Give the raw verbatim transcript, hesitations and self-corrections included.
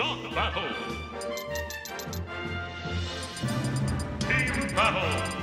Start battle! Team battle!